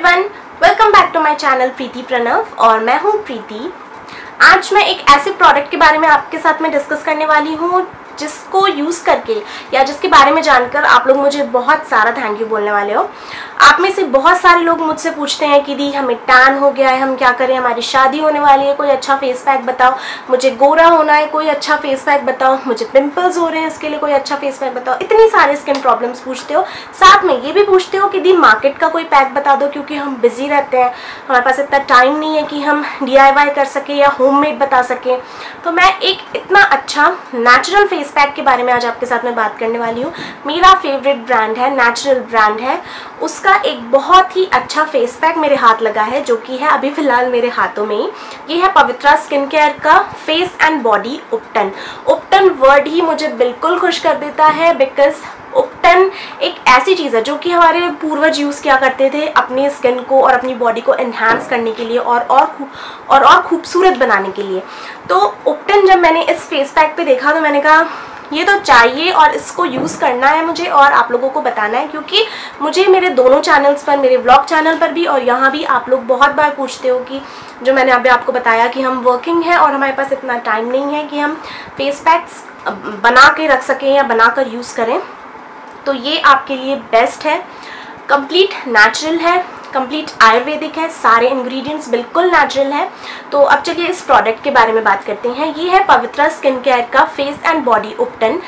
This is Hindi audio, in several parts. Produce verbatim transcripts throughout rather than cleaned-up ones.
Everyone, welcome back to my channel Preeti Pranav और मैं हूं प्रीति। आज मैं एक ऐसे प्रोडक्ट के बारे में आपके साथ में डिस्कस करने वाली हूं जिसको यूज़ करके या जिसके बारे में जानकर आप लोग मुझे बहुत सारा थैंक यू बोलने वाले हो। आप में से बहुत सारे लोग मुझसे पूछते हैं कि दी हमें टैन हो गया है, हम क्या करें, हमारी शादी होने वाली है, कोई अच्छा फेस पैक बताओ, मुझे गोरा होना है कोई अच्छा फेस पैक बताओ, मुझे पिंपल्स हो रहे हैं इसके लिए कोई अच्छा फेस पैक बताओ। इतनी सारे स्किन प्रॉब्लम्स पूछते हो, साथ में ये भी पूछते हो कि दी मार्केट का कोई पैक बता दो क्योंकि हम बिजी रहते हैं, हमारे पास इतना टाइम नहीं है कि हम डी आई वाई कर सकें या होम मेड बता सकें। तो मैं एक इतना अच्छा नेचुरल फेस पैक के बारे में आज आपके साथ में बात करने वाली हूँ। मेरा फेवरेट ब्रांड है, नेचुरल ब्रांड है, उसका एक बहुत ही अच्छा फेस पैक मेरे हाथ लगा है जो कि है अभी फ़िलहाल मेरे हाथों में ही। ये है पवित्रा स्किन केयर का फेस एंड बॉडी उबटन। उबटन वर्ड ही मुझे बिल्कुल खुश कर देता है बिकॉज उबटन एक ऐसी चीज़ है जो कि हमारे पूर्वज यूज़ किया करते थे अपनी स्किन को और अपनी बॉडी को एनहांस करने के लिए और और और और खूबसूरत बनाने के लिए। तो उबटन जब मैंने इस फेस पैक पे देखा तो मैंने कहा ये तो चाहिए और इसको यूज़ करना है मुझे और आप लोगों को बताना है, क्योंकि मुझे मेरे दोनों चैनल्स पर, मेरे व्लॉग चैनल पर भी और यहाँ भी आप लोग बहुत बार पूछते हो कि जो मैंने अभी आपको बताया कि हम वर्किंग हैं और हमारे पास इतना टाइम नहीं है कि हम फेस पैक्स बना के रख सकें या बना कर यूज़ करें। तो ये आपके लिए बेस्ट है, कंप्लीट नेचुरल है, कंप्लीट आयुर्वेदिक है, सारे इंग्रेडिएंट्स बिल्कुल नेचुरल है। तो अब चलिए इस प्रोडक्ट के बारे में बात करते हैं। ये है पवित्रा स्किन केयर का फेस एंड बॉडी उबटन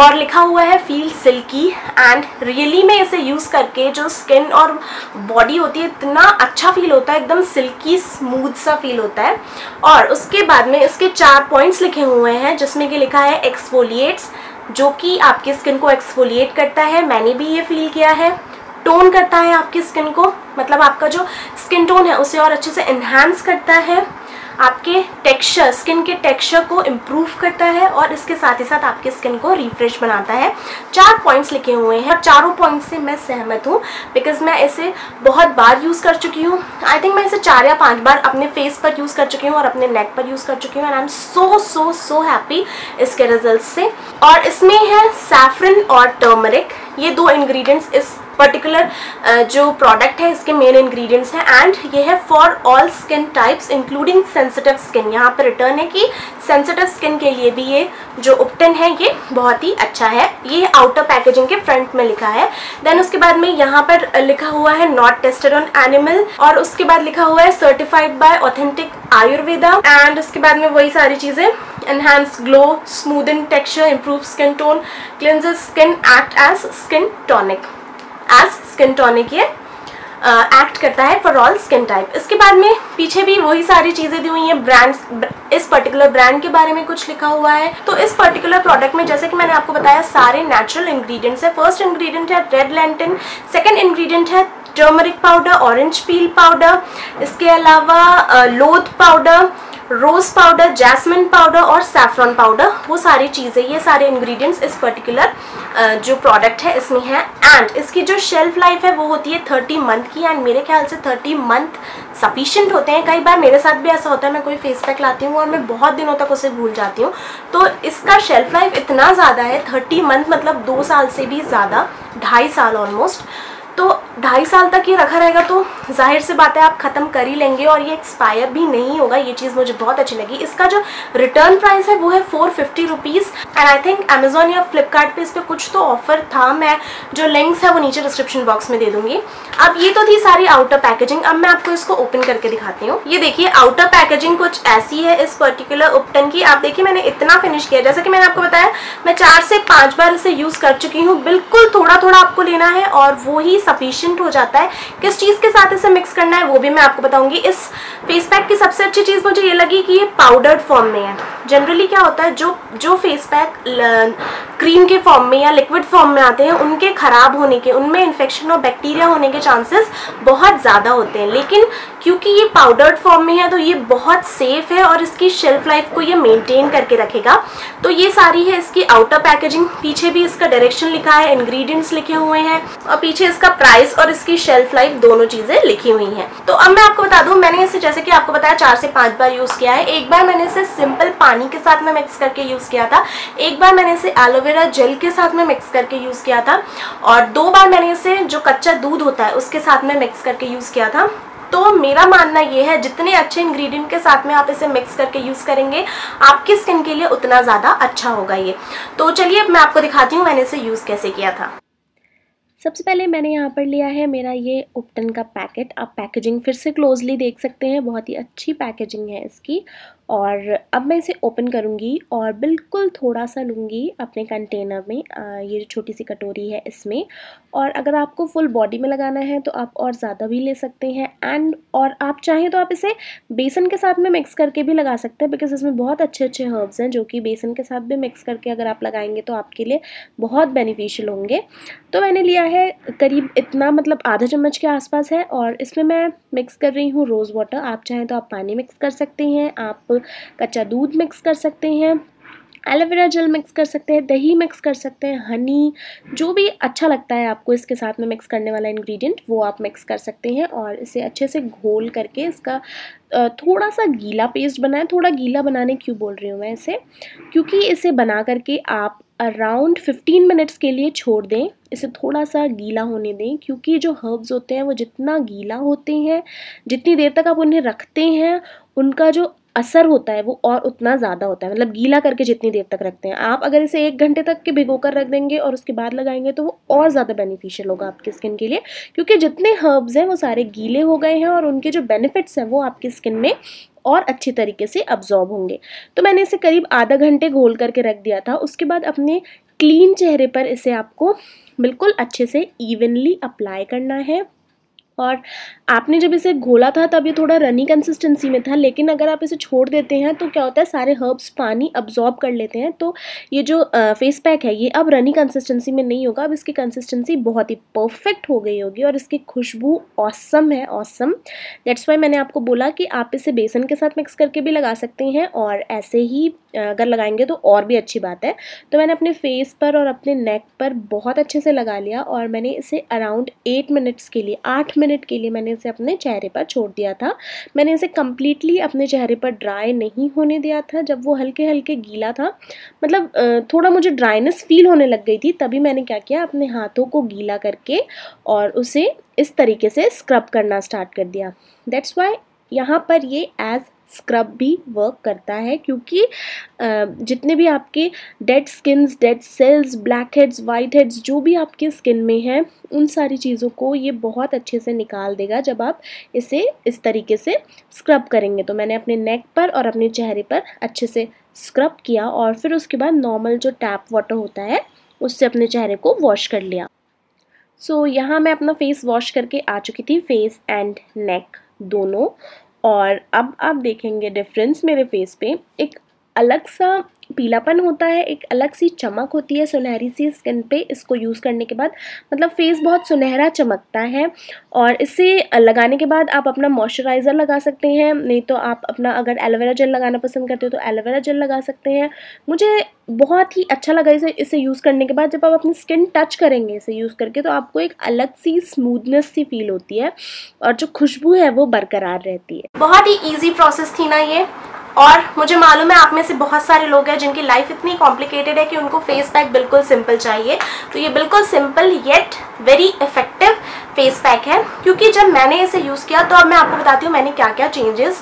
और लिखा हुआ है फील सिल्की एंड रियली में इसे यूज़ करके जो स्किन और बॉडी होती है इतना अच्छा फील होता है, एकदम सिल्की स्मूथ सा फील होता है। और उसके बाद में इसके चार पॉइंट्स लिखे हुए हैं जिसमें कि लिखा है एक्सफोलिएट्स, जो कि आपकी स्किन को एक्सफोलिएट करता है, मैंने भी ये फील किया है। टोन करता है आपकी स्किन को, मतलब आपका जो स्किन टोन है उसे और अच्छे से इन्हांस करता है, आपके टेक्सचर, स्किन के टेक्सचर को इम्प्रूव करता है और इसके साथ ही साथ आपकी स्किन को रिफ्रेश बनाता है। चार पॉइंट्स लिखे हुए हैं, चारों पॉइंट्स से मैं सहमत हूँ बिकॉज मैं इसे बहुत बार यूज़ कर चुकी हूँ। आई थिंक मैं इसे चार या पांच बार अपने फेस पर यूज़ कर चुकी हूँ और अपने नेक पर यूज़ कर चुकी हूँ and I am so so so happy इसके रिजल्ट से। और इसमें है सैफरन और टर्मरिक, ये दो इंग्रेडिएंट्स इस पर्टिकुलर जो प्रोडक्ट है इसके मेन इंग्रेडिएंट्स हैं एंड ये है for all skin types including sensitive skin. यहाँ पर रिटर्न है कि सेंसिटिव स्किन के लिए भी ये जो उबटन है ये बहुत ही अच्छा है। ये आउटर पैकेजिंग के फ्रंट में लिखा है। देन उसके बाद में यहाँ पर लिखा हुआ है नॉट टेस्टेड ऑन एनिमल और उसके बाद लिखा हुआ है certified by authentic Ayurveda and उसके बाद में वही सारी चीज़ें enhance glow, smoothen texture, improve skin tone, cleanses skin, act as skin tonic, as skin tonic ये एक्ट करता है फॉर ऑल स्किन टाइप। इसके बाद में पीछे भी वही सारी चीज़ें दी हुई हैं, ब्रांड्स, इस पर्टिकुलर ब्रांड के बारे में कुछ लिखा हुआ है। तो इस पर्टिकुलर प्रोडक्ट में जैसे कि मैंने आपको बताया सारे नेचुरल इंग्रेडिएंट्स है। फर्स्ट इंग्रेडिएंट है रेड लैंटन, सेकंड इंग्रेडिएंट है turmeric powder, orange peel powder, इसके अलावा lodh powder, rose powder, jasmine powder और सैफ्रॉन पाउडर, वो सारी चीज़ें, ये सारे इंग्रेडिएंट्स इस पर्टिकुलर जो प्रोडक्ट है इसमें है। एंड इसकी जो शेल्फ लाइफ है वो होती है थर्टी मंथ की एंड मेरे ख्याल से थर्टी मंथ सफिशिएंट होते हैं। कई बार मेरे साथ भी ऐसा होता है, मैं कोई फेस पैक लाती हूँ और मैं बहुत दिनों तक उसे भूल जाती हूँ, तो इसका शेल्फ लाइफ इतना ज़्यादा है, थर्टी मंथ मतलब दो साल से भी ज़्यादा, ढाई साल ऑलमोस्ट। तो ढाई साल तक ये रखा रहेगा तो जाहिर सी बात है आप ख़त्म कर ही लेंगे और ये एक्सपायर भी नहीं होगा। ये चीज़ मुझे बहुत अच्छी लगी। इसका जो रिटर्न प्राइस है वो है four fifty rupees and I think Amazon या फ्लिपकार्ट पे इस पर कुछ तो ऑफर था। मैं जो लिंक्स है वो नीचे डिस्क्रिप्शन बॉक्स में दे दूँगी। अब ये तो थी सारी आउटर पैकेजिंग, अब मैं आपको इसको ओपन करके दिखाती हूँ। ये देखिए आउटर पैकेजिंग कुछ ऐसी है इस पर्टिकुलर उबटन की। आप देखिए मैंने इतना फिनिश किया, जैसे कि मैंने आपको बताया मैं चार से पाँच बार इसे यूज़ कर चुकी हूँ। बिल्कुल थोड़ा थोड़ा आपको लेना है और वो ही सफिशिएंट हो जाता है। किस चीज़ के साथ इसे मिक्स करना है वो भी मैं आपको बताऊंगी। इस फेस पैक की सबसे अच्छी चीज़ मुझे ये लगी कि ये पाउडर्ड फॉर्म में है। जनरली क्या होता है, जो जो फेस पैक क्रीम के फॉर्म में या लिक्विड फॉर्म में आते हैं उनके ख़राब होने के, उनमें इन्फेक्शन और बैक्टीरिया होने के चांसेस बहुत ज़्यादा होते हैं, लेकिन क्योंकि ये पाउडर्ड फॉर्म में है तो ये बहुत सेफ़ है और इसकी शेल्फ लाइफ को ये मेंटेन करके रखेगा। तो ये सारी है इसकी आउटर पैकेजिंग। पीछे भी इसका डायरेक्शन लिखा है, इंग्रेडिएंट्स लिखे हुए हैं और पीछे इसका प्राइस और इसकी शेल्फ लाइफ दोनों चीजें लिखी हुई हैं। तो अब मैं आपको बता दूं, मैंने इसे जैसे कि आपको बताया चार से पांच बार यूज किया है। एक बार मैंने इसे सिंपल पानी के साथ में मिक्स करके यूज किया था, एक बार मैंने इसे एलोवेरा जेल के साथ में मिक्स करके यूज किया था और दो बार मैंने इसे जो कच्चा दूध होता है उसके साथ में मिक्स करके यूज किया था। तो मेरा मानना ये है, जितने अच्छे इंग्रेडिएंट के साथ में आप इसे मिक्स करके यूज़ करेंगे आपकी स्किन के लिए उतना ज़्यादा अच्छा होगा ये। तो चलिए मैं आपको दिखाती हूँ मैंने इसे यूज़ कैसे किया था। सबसे पहले मैंने यहाँ पर लिया है मेरा ये उबटन का पैकेट। आप पैकेजिंग फिर से क्लोजली देख सकते हैं, बहुत ही अच्छी पैकेजिंग है इसकी। और अब मैं इसे ओपन करूँगी और बिल्कुल थोड़ा सा लूँगी अपने कंटेनर में, ये छोटी सी कटोरी है इसमें। और अगर आपको फुल बॉडी में लगाना है तो आप और ज़्यादा भी ले सकते हैं, एंड और आप चाहें तो आप इसे बेसन के साथ में मिक्स करके भी लगा सकते हैं, बिकॉज इसमें बहुत अच्छे अच्छे हर्ब्स हैं जो कि बेसन के साथ भी मिक्स करके अगर आप लगाएंगे तो आपके लिए बहुत बेनिफिशियल होंगे। तो मैंने लिया है करीब इतना, मतलब आधा चम्मच के आसपास है, और इसमें मैं मिक्स कर रही हूँ रोज़ वाटर। आप चाहें तो आप पानी मिक्स कर सकते हैं, आप कच्चा दूध मिक्स कर सकते हैं, एलोवेरा जेल मिक्स कर सकते हैं, दही मिक्स कर सकते हैं, हनी, जो भी अच्छा लगता है आपको इसके साथ में मिक्स करने वाला इंग्रेडिएंट वो आप मिक्स कर सकते हैं। और इसे अच्छे से घोल करके इसका थोड़ा सा गीला पेस्ट बनाएं। थोड़ा गीला बनाने क्यों बोल रही हूँ मैं इसे, क्योंकि इसे बना करके आप अराउंड फिफ्टीन मिनट्स के लिए छोड़ दें, इसे थोड़ा सा गीला होने दें, क्योंकि जो हर्ब्स होते हैं वो जितना गीला होते हैं, जितनी देर तक आप उन्हें रखते हैं, उनका जो असर होता है वो और उतना ज़्यादा होता है। मतलब गीला करके जितनी देर तक रखते हैं आप, अगर इसे एक घंटे तक के भिगो कर रख देंगे और उसके बाद लगाएंगे तो वो और ज़्यादा बेनिफिशियल होगा आपकी स्किन के लिए, क्योंकि जितने हर्ब्स हैं वो सारे गीले हो गए हैं और उनके जो बेनिफिट्स हैं वो आपकी स्किन में और अच्छी तरीके से अब्जॉर्ब होंगे। तो मैंने इसे करीब आधा घंटे घोल करके रख दिया था। उसके बाद अपने क्लीन चेहरे पर इसे आपको बिल्कुल अच्छे से इवनली अप्लाई करना है। और आपने जब इसे घोला था तब ये थोड़ा रनी कंसिस्टेंसी में था, लेकिन अगर आप इसे छोड़ देते हैं तो क्या होता है, सारे हर्ब्स पानी अब्जॉर्ब कर लेते हैं, तो ये जो फेस पैक है ये अब रनी कंसिस्टेंसी में नहीं होगा। अब इसकी कंसिस्टेंसी बहुत ही परफेक्ट हो गई होगी और इसकी खुशबू ऑसम है, ऑसम। दैट्स वाई मैंने आपको बोला कि आप इसे बेसन के साथ मिक्स करके भी लगा सकते हैं और ऐसे ही अगर लगाएंगे तो और भी अच्छी बात है। तो मैंने अपने फेस पर और अपने नेक पर बहुत अच्छे से लगा लिया और मैंने इसे अराउंड एट मिनट्स के लिए आठ मिनट के लिए मैंने इसे अपने चेहरे पर छोड़ दिया था। मैंने इसे कम्प्लीटली अपने चेहरे पर ड्राई नहीं होने दिया था। जब वो हल्के हल्के गीला था, मतलब थोड़ा मुझे ड्राइनेस फील होने लग गई थी, तभी मैंने क्या किया, अपने हाथों को गीला करके और उसे इस तरीके से स्क्रब करना स्टार्ट कर दिया। दैट्स वाई यहाँ पर ये एज स्क्रब भी वर्क करता है, क्योंकि जितने भी आपके dead skins, dead cells, black heads, white heads जो भी आपके स्किन में हैं उन सारी चीज़ों को ये बहुत अच्छे से निकाल देगा जब आप इसे इस तरीके से स्क्रब करेंगे। तो मैंने अपने नेक पर और अपने चेहरे पर अच्छे से स्क्रब किया और फिर उसके बाद नॉर्मल जो टैप वाटर होता है उससे अपने चेहरे को वॉश कर लिया। सो यहाँ मैं अपना फेस वॉश करके आ चुकी थी, फेस एंड नेक दोनों। और अब आप देखेंगे डिफरेंस मेरे फेस पे, एक अलग सा पीलापन होता है, एक अलग सी चमक होती है, सुनहरी सी स्किन पे इसको यूज़ करने के बाद, मतलब फेस बहुत सुनहरा चमकता है। और इसे लगाने के बाद आप अपना मॉइस्चराइज़र लगा सकते हैं, नहीं तो आप अपना अगर एलोवेरा जेल लगाना पसंद करते हो तो एलोवेरा जेल लगा सकते हैं। मुझे बहुत ही अच्छा लगा इसे इसे यूज़ करने के बाद। जब आप अपनी स्किन टच करेंगे इसे यूज़ करके तो आपको एक अलग सी स्मूथनेस सी फील होती है और जो खुशबू है वो बरकरार रहती है। बहुत ही ईजी प्रोसेस थी ना ये। और मुझे मालूम है आप में से बहुत सारे लोग हैं जिनकी लाइफ इतनी कॉम्प्लिकेटेड है कि उनको फेस पैक बिल्कुल सिंपल चाहिए, तो ये बिल्कुल simple yet very effective face pack है। क्योंकि जब मैंने इसे यूज़ किया तो अब मैं आपको बताती हूँ मैंने क्या क्या चेंजेस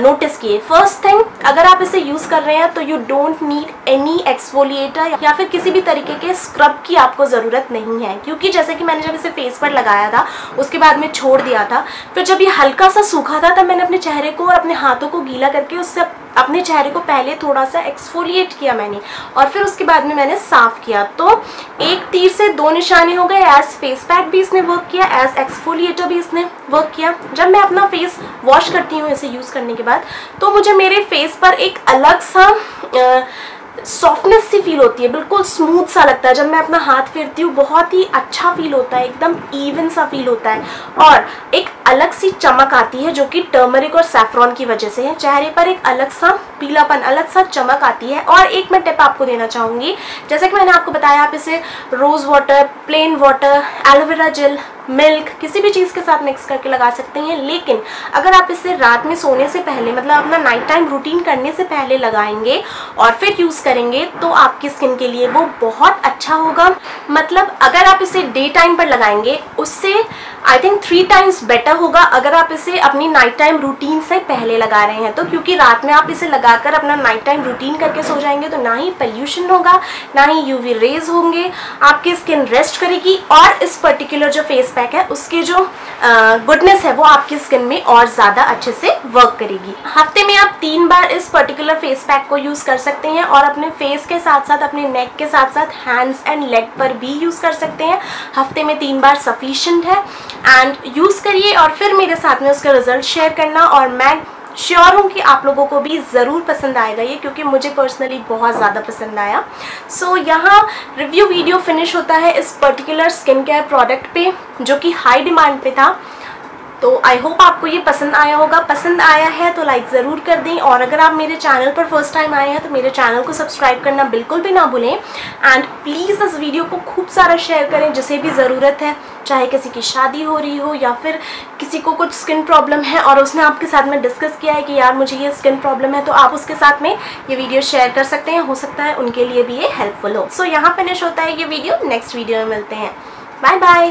नोटिस किए। फर्स्ट थिंग, अगर आप इसे यूज़ कर रहे हैं तो you don't need any exfoliator या फिर किसी भी तरीके के स्क्रब की आपको ज़रूरत नहीं है, क्योंकि जैसे कि मैंने जब इसे फेस पर लगाया था उसके बाद में छोड़ दिया था, फिर जब ये हल्का सा सूखा था तब मैंने अपने चेहरे को और अपने हाथों को गीला करके उससे अपने चेहरे को पहले थोड़ा सा एक्सफोलिएट किया मैंने और फिर उसके बाद में मैंने साफ़ किया। तो एक तीर से दो निशाने हो गए, एज फेस पैक भी इसने वर्क किया, एज एक्सफोलिएटर भी इसने वर्क किया। जब मैं अपना फेस वॉश करती हूँ इसे यूज़ करने के बाद तो मुझे मेरे फेस पर एक अलग सा आ, सॉफ्टनेस सी फील होती है, बिल्कुल स्मूथ सा लगता है। जब मैं अपना हाथ फेरती हूँ बहुत ही अच्छा फील होता है, एकदम इवन सा फील होता है और एक अलग सी चमक आती है जो कि टर्मरिक और सैफ्रॉन की वजह से है। चेहरे पर एक अलग सा पीलापन, अलग सा चमक आती है। और एक मैं टिप आपको देना चाहूँगी, जैसे कि मैंने आपको बताया आप इसे rose water, plain water, aloe vera gel milk किसी भी चीज़ के साथ मिक्स करके लगा सकते हैं। लेकिन अगर आप इसे रात में सोने से पहले मतलब अपना नाइट टाइम रूटीन करने से पहले लगाएंगे और फिर यूज़ करेंगे तो आपकी स्किन के लिए वो बहुत अच्छा होगा। मतलब अगर आप इसे डे टाइम पर लगाएंगे उससे I think three times better होगा अगर आप इसे अपनी नाइट टाइम रूटीन से पहले लगा रहे हैं तो, क्योंकि रात में आप इसे लगाकर अपना नाइट टाइम रूटीन करके सो जाएंगे तो ना ही पॉल्यूशन होगा, ना ही यूवी रेज होंगे, आपकी स्किन रेस्ट करेगी और इस पर्टिकुलर जो फेस पैक है उसके जो गुडनेस है वो आपकी स्किन में और ज़्यादा अच्छे से वर्क करेगी। हफ्ते में आप तीन बार इस पर्टिकुलर फेस पैक को यूज़ कर सकते हैं और अपने फेस के साथ साथ अपने नेक के साथ साथ हैंड्स एंड लेग पर भी यूज़ कर सकते हैं। हफ्ते में तीन बार सफिशिएंट है एंड यूज़ करिए और फिर मेरे साथ में उसका रिजल्ट शेयर करना और मैं श्योर हूँ कि आप लोगों को भी ज़रूर पसंद आएगा ये, क्योंकि मुझे पर्सनली बहुत ज़्यादा पसंद आया। सो so, यहाँ रिव्यू वीडियो फिनिश होता है इस पर्टिकुलर स्किन केयर प्रोडक्ट पे जो कि हाई डिमांड पे था। तो आई होप आपको ये पसंद आया होगा, पसंद आया है तो लाइक ज़रूर कर दें और अगर आप मेरे चैनल पर फर्स्ट टाइम आए हैं तो मेरे चैनल को सब्सक्राइब करना बिल्कुल भी ना भूलें एंड प्लीज़ इस वीडियो को खूब सारा शेयर करें जिसे भी ज़रूरत है, चाहे किसी की शादी हो रही हो या फिर किसी को कुछ स्किन प्रॉब्लम है और उसने आपके साथ में डिस्कस किया है कि यार मुझे ये स्किन प्रॉब्लम है तो आप उसके साथ में ये वीडियो शेयर कर सकते हैं, हो सकता है उनके लिए भी ये हेल्पफुल हो। सो यहाँ फिनिश होता है ये वीडियो, नेक्स्ट वीडियो में मिलते हैं, बाय बाय।